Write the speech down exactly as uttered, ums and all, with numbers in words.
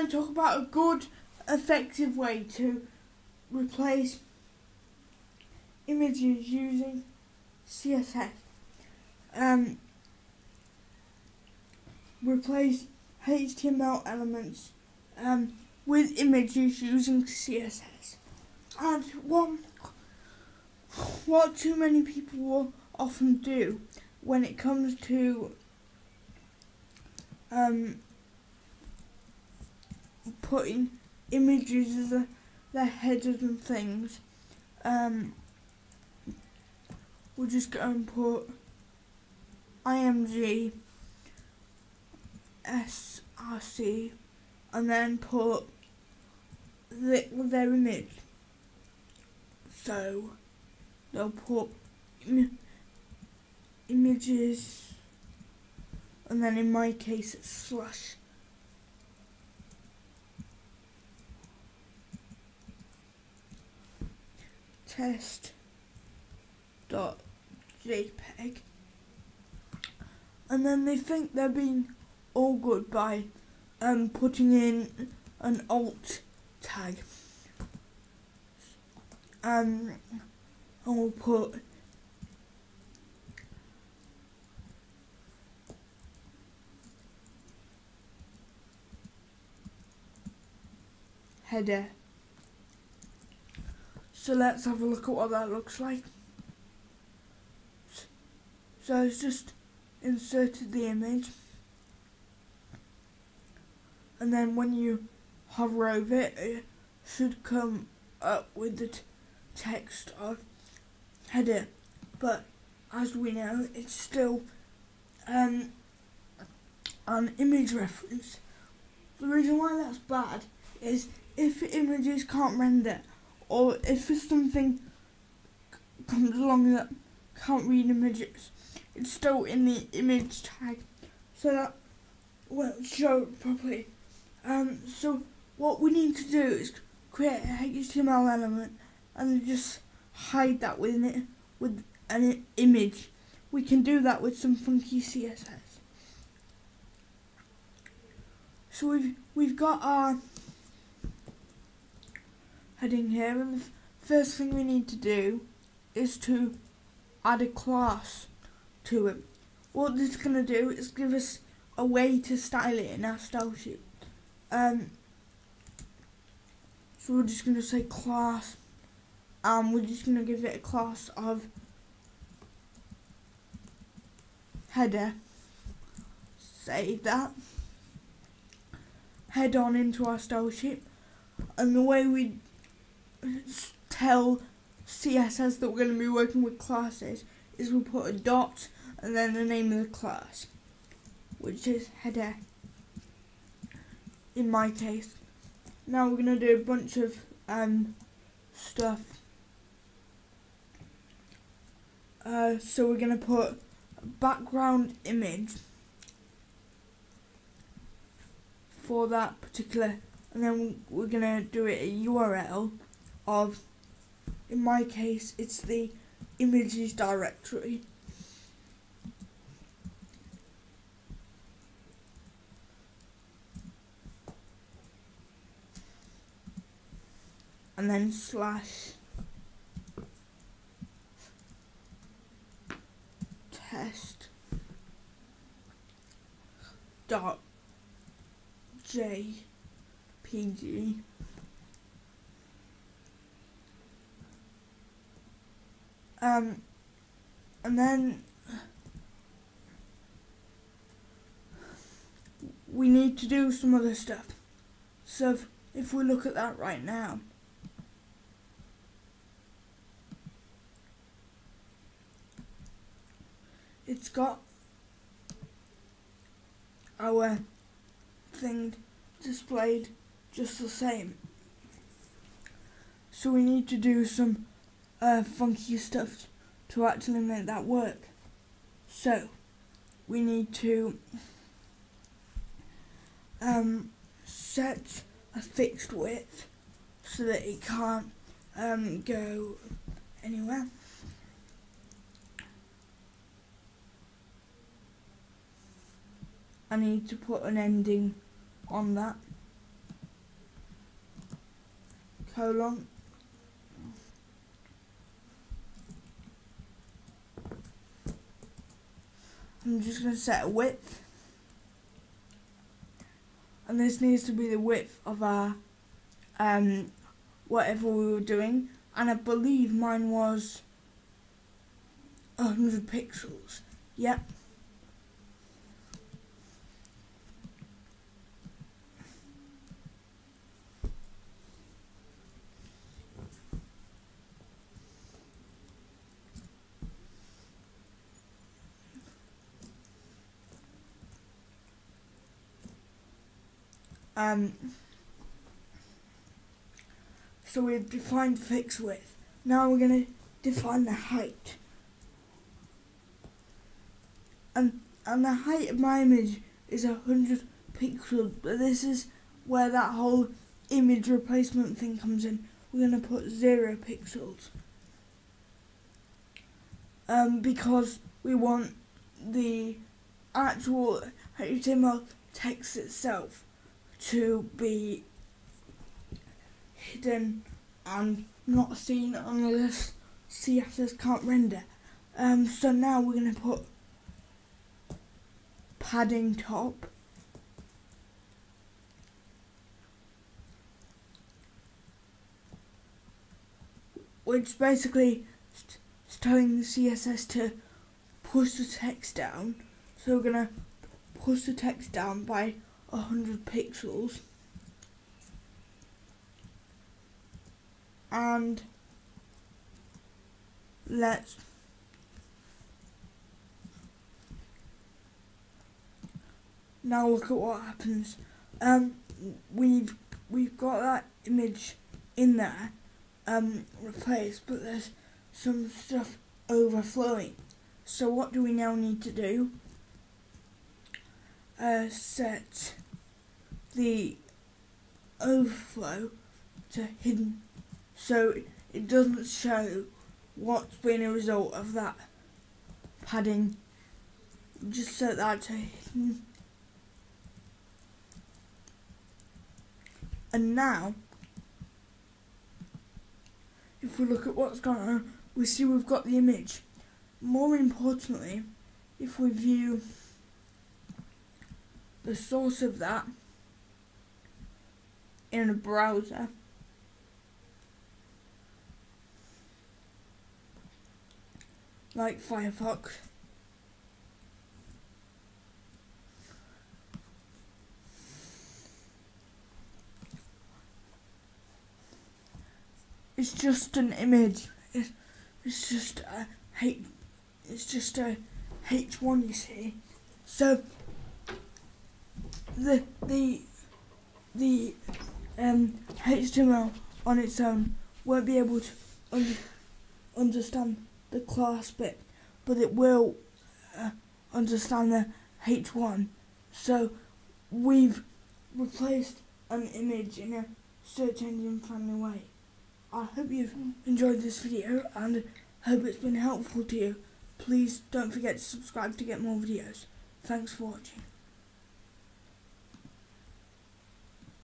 going to talk about a good, effective way to replace images using C S S. Um, replace H T M L elements um, with images using C S S. And what, what too many people will often do when it comes to um, putting images as a, their headers and things, um, we'll just go and put img src and then put the, their image. So they'll put Im images and then in my case it's slash test dot jpeg, and then they think they're being all good by um, putting in an alt tag. Um, and we'll put header. So let's have a look at what that looks like. So it's just inserted the image, and then when you hover over it, it should come up with the t text of header. But as we know, it's still um, an image reference. The reason why that's bad is if images can't render, or if something comes along that can't read images, it's still in the image tag, so that won't show it properly. Um, so what we need to do is create a H T M L element and just hide that within it with an image. We can do that with some funky C S S. So we've we've got our heading here, and the first thing we need to do is to add a class to it. What this is going to do is give us a way to style it in our style sheet. Um, so we're just going to say class, and we're just going to give it a class of header. Save that. Head on into our style sheet, and the way we tell C S S that we're going to be working with classes is we put a dot and then the name of the class, which is header in my case. Now we're going to do a bunch of um, stuff. Uh, so we're going to put a background image for that particular, and then we're going to do it a U R L of, in my case, it's the images directory. And then slash test dot jpg. Um, and then we need to do some other stuff. So if, if we look at that right now, it's got our thing displayed just the same. So we need to do some Uh, funky stuff to actually make that work. So we need to um, set a fixed width so that it can't um, go anywhere. I need to put an ending on that. how long? I'm just going to set a width, and this needs to be the width of our um, whatever we were doing, and I believe mine was one hundred pixels. Yep. Um, so we've defined fixed width. Now we're going to define the height. And, and the height of my image is one hundred pixels, but this is where that whole image replacement thing comes in. We're going to put zero pixels. Um, because we want the actual H T M L text itself to be hidden and not seen unless C S S can't render. Um, so now we're going to put padding top, which basically is telling the C S S to push the text down. So we're going to push the text down by one hundred pixels, and let's now look at what happens. Um, we've we've got that image in there, um, replaced, but there's some stuff overflowing. So what do we now need to do? Uh, set the overflow to hidden, so it doesn't show what's been a result of that padding. Just set that to hidden. And now, if we look at what's going on, we see we've got the image. More importantly, if we view the source of that in a browser, like Firefox, it's just an image. It's, it's just a H. It's just a H one, you see. So the the the um, H T M L on its own won't be able to un understand the class bit, but it will uh, understand the H one. So we've replaced an image in a search engine friendly way. I hope you've enjoyed this video and hope it's been helpful to you. Please don't forget to subscribe to get more videos. Thanks for watching.